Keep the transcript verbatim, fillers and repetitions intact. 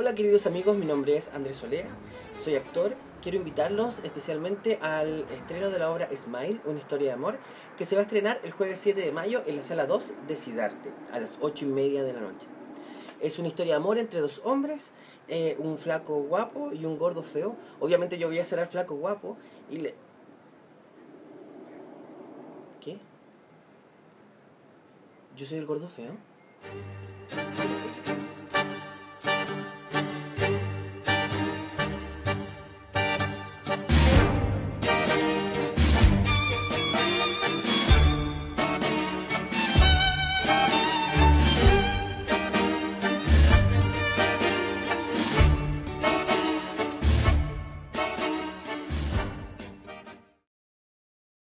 Hola queridos amigos, mi nombre es Andrés Olea, soy actor. Quiero invitarlos especialmente al estreno de la obra Smiley, una historia de amor, que se va a estrenar el jueves siete de mayo en la sala dos de Sidarte, a las ocho y media de la noche. Es una historia de amor entre dos hombres, eh, un flaco guapo y un gordo feo. Obviamente yo voy a ser al flaco guapo y le... ¿Qué? ¿Yo soy el gordo feo?